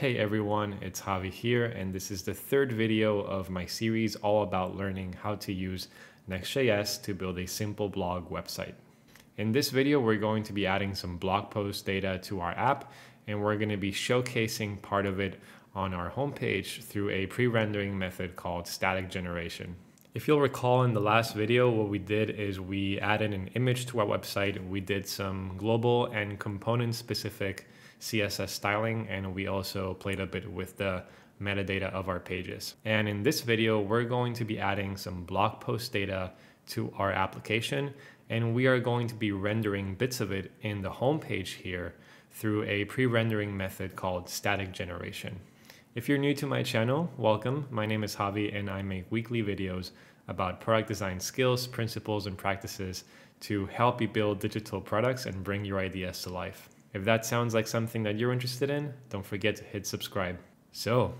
Hey everyone, it's Javi here, and this is the third video of my series all about learning how to use Next.js to build a simple blog website. In this video, we're going to be adding some blog post data to our app, and we're going to be showcasing part of it on our homepage through a pre-rendering method called static generation. If you'll recall in the last video, what we did is we added an image to our website. We did some global and component specific CSS styling, and we also played a bit with the metadata of our pages. And in this video, we're going to be adding some blog post data to our application, and we are going to be rendering bits of it in the homepage here through a pre-rendering method called static generation. If you're new to my channel, welcome. My name is Javi, and I make weekly videos about product design skills, principles, and practices to help you build digital products and bring your ideas to life. If that sounds like something that you're interested in, don't forget to hit subscribe. So,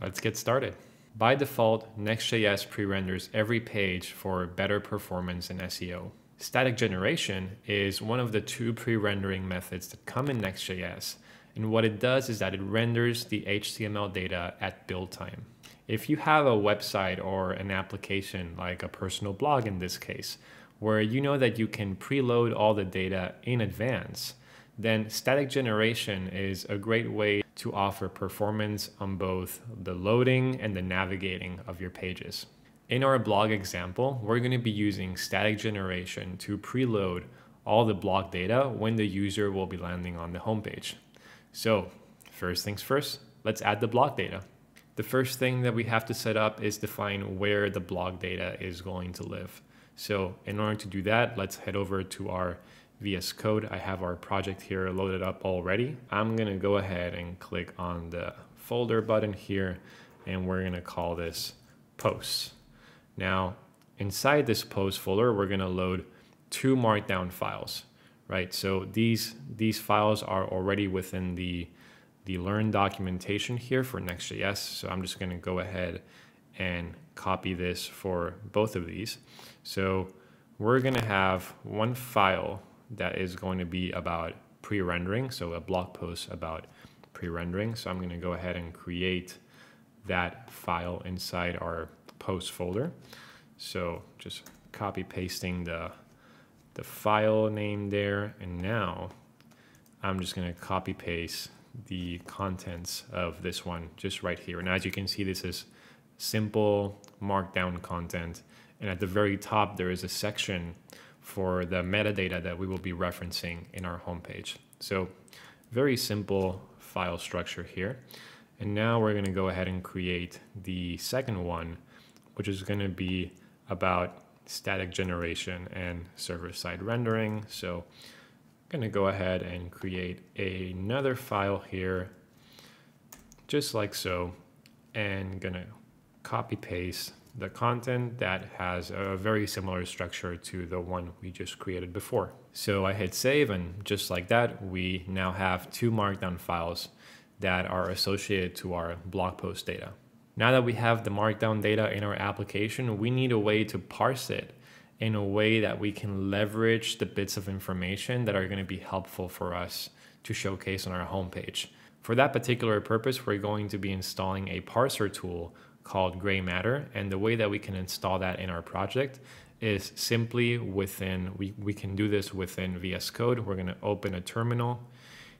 let's get started. By default, Next.js pre-renders every page for better performance and SEO. Static generation is one of the two pre-rendering methods that come in Next.js. And what it does is that it renders the HTML data at build time. If you have a website or an application, like a personal blog in this case, where you know that you can preload all the data in advance, then static generation is a great way to offer performance on both the loading and the navigating of your pages. In our blog example, we're going to be using static generation to preload all the blog data when the user will be landing on the homepage. So first things first, let's add the blog data. The first thing that we have to set up is define where the blog data is going to live. So in order to do that, let's head over to our VS Code. I have our project here loaded up already. I'm going to go ahead and click on the folder button here, and we're going to call this posts. Now inside this post folder, we're going to load two markdown files. Right, so these files are already within the Learn documentation here for Next.js. So I'm just going to go ahead and copy this for both of these. So we're going to have one file that is going to be about pre-rendering, so a blog post about pre-rendering. So I'm going to go ahead and create that file inside our post folder. So just copy pasting the file name there, and now I'm just going to copy paste the contents of this one just right here. And as you can see, this is simple markdown content, and at the very top there is a section for the metadata that we will be referencing in our homepage. So very simple file structure here. And now we're going to go ahead and create the second one, which is going to be about static generation and server-side rendering. So I'm going to go ahead and create another file here, just like so, and going to copy paste the content that has a very similar structure to the one we just created before. So I hit save, and just like that, we now have two markdown files that are associated to our blog post data. Now that we have the markdown data in our application, we need a way to parse it in a way that we can leverage the bits of information that are going to be helpful for us to showcase on our homepage. For that particular purpose, we're going to be installing a parser tool called Gray Matter, and the way that we can install that in our project is simply within, we can do this within VS Code. We're going to open a terminal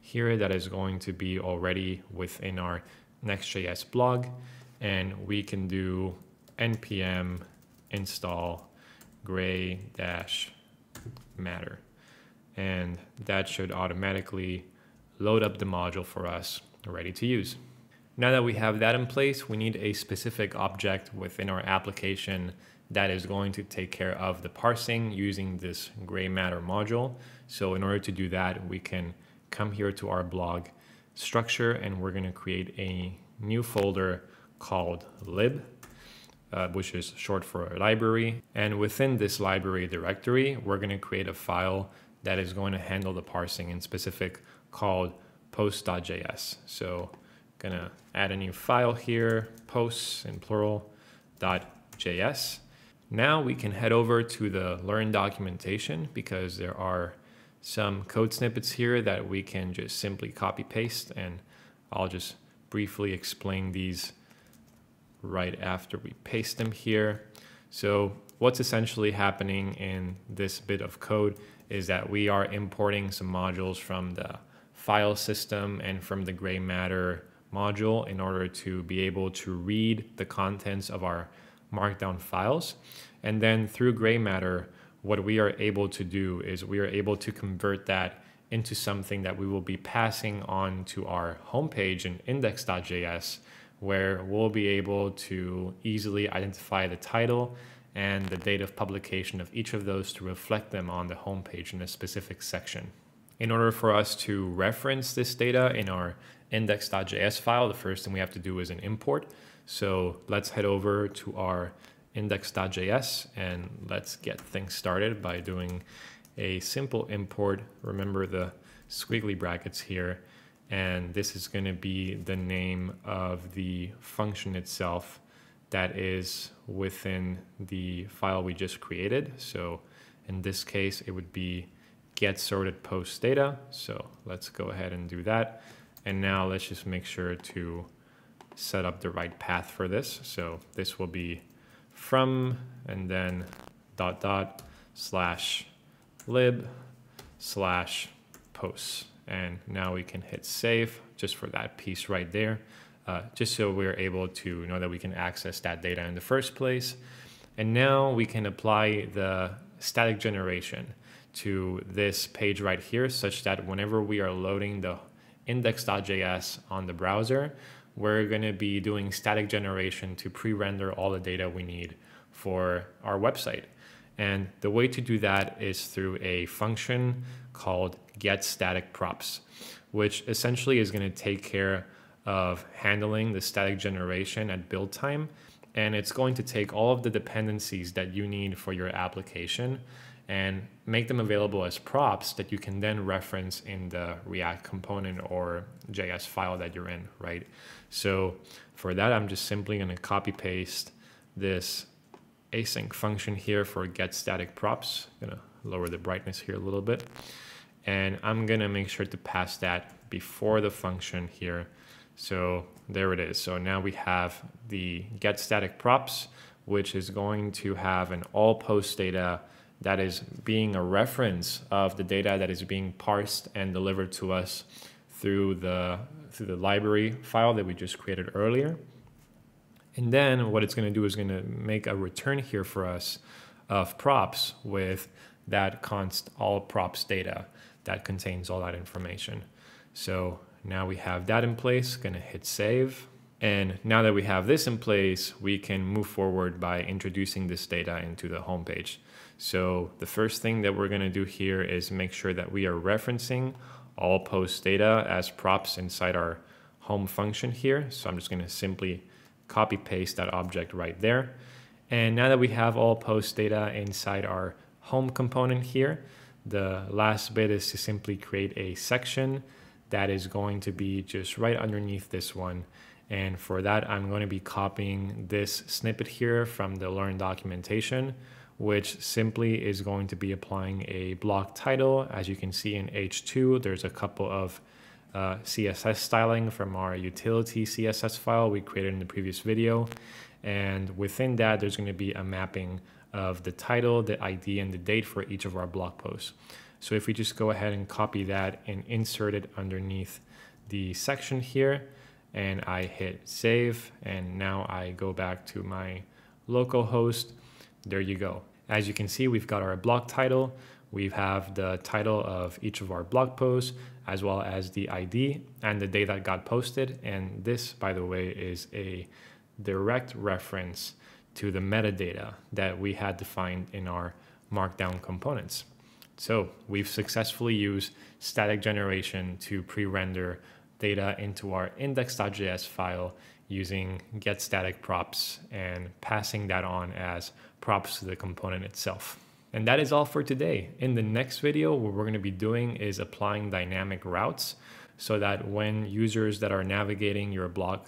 here that is going to be already within our Next.js blog. And we can do npm install gray-matter. And that should automatically load up the module for us, ready to use. Now that we have that in place, we need a specific object within our application that is going to take care of the parsing using this gray matter module. So in order to do that, we can come here to our blog structure, and we're going to create a new folder called lib, which is short for library. And within this library directory, we're going to create a file that is going to handle the parsing in specific called posts.js. So I'm going to add a new file here, posts in plural.js. Now we can head over to the Learn documentation, because there are some code snippets here that we can just simply copy paste, and I'll just briefly explain these right after we paste them here. So what's essentially happening in this bit of code is that we are importing some modules from the file system and from the Gray Matter module in order to be able to read the contents of our markdown files. And then through Gray Matter, what we are able to do is we are able to convert that into something that we will be passing on to our homepage in index.js, where we'll be able to easily identify the title and the date of publication of each of those to reflect them on the homepage in a specific section. In order for us to reference this data in our index.js file, the first thing we have to do is an import. So let's head over to our index.js and let's get things started by doing a simple import. Remember the squiggly brackets here. And this is going to be the name of the function itself that is within the file we just created. So in this case, it would be getSortedPostData. So let's go ahead and do that. And now let's just make sure to set up the right path for this. So this will be from and then dot dot slash lib slash posts. And now we can hit save just for that piece right there, just so we're able to know that we can access that data in the first place. And now we can apply the static generation to this page right here, such that whenever we are loading the index.js on the browser, we're going to be doing static generation to pre-render all the data we need for our website. And the way to do that is through a function called getStaticProps, which essentially is going to take care of handling the static generation at build time. And it's going to take all of the dependencies that you need for your application and make them available as props that you can then reference in the React component or JS file that you're in, right? So for that, I'm just simply going to copy paste this async function here for getStaticProps. I'm going to lower the brightness here a little bit. And I'm going to make sure to pass that before the function here. So there it is. So now we have the getStaticProps, which is going to have an all post data that is being a reference of the data that is being parsed and delivered to us through the library file that we just created earlier. And then what it's going to do is going to make a return here for us of props with that const all props data that contains all that information. So now we have that in place, going to hit save. And now that we have this in place, we can move forward by introducing this data into the homepage. So the first thing that we're going to do here is make sure that we are referencing all post data as props inside our home function here. So I'm just going to simply copy paste that object right there. And now that we have all post data inside our home component here, the last bit is to simply create a section that is going to be just right underneath this one. And for that, I'm going to be copying this snippet here from the Learn documentation, which simply is going to be applying a block title. As you can see in H2, there's a couple of CSS styling from our utility CSS file we created in the previous video. And within that, there's going to be a mapping of the title, the ID, and the date for each of our blog posts. So if we just go ahead and copy that and insert it underneath the section here, and I hit save, and now I go back to my localhost. There you go. As you can see, we've got our blog title. We have the title of each of our blog posts, as well as the ID and the day that got posted. And this, by the way, is a direct reference to the metadata that we had defined in our markdown components. So we've successfully used static generation to pre-render data into our index.js file using getStaticProps and passing that on as props to the component itself. And that is all for today. In the next video, what we're going to be doing is applying dynamic routes so that when users that are navigating your blog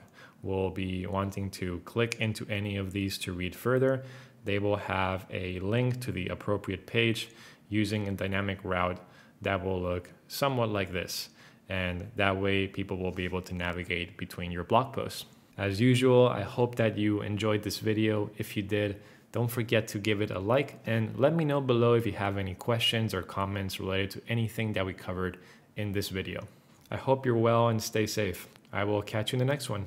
will be wanting to click into any of these to read further, they will have a link to the appropriate page using a dynamic route that will look somewhat like this. and that way people will be able to navigate between your blog posts. As usual, I hope that you enjoyed this video. If you did, don't forget to give it a like and let me know below if you have any questions or comments related to anything that we covered in this video. I hope you're well and stay safe. I will catch you in the next one.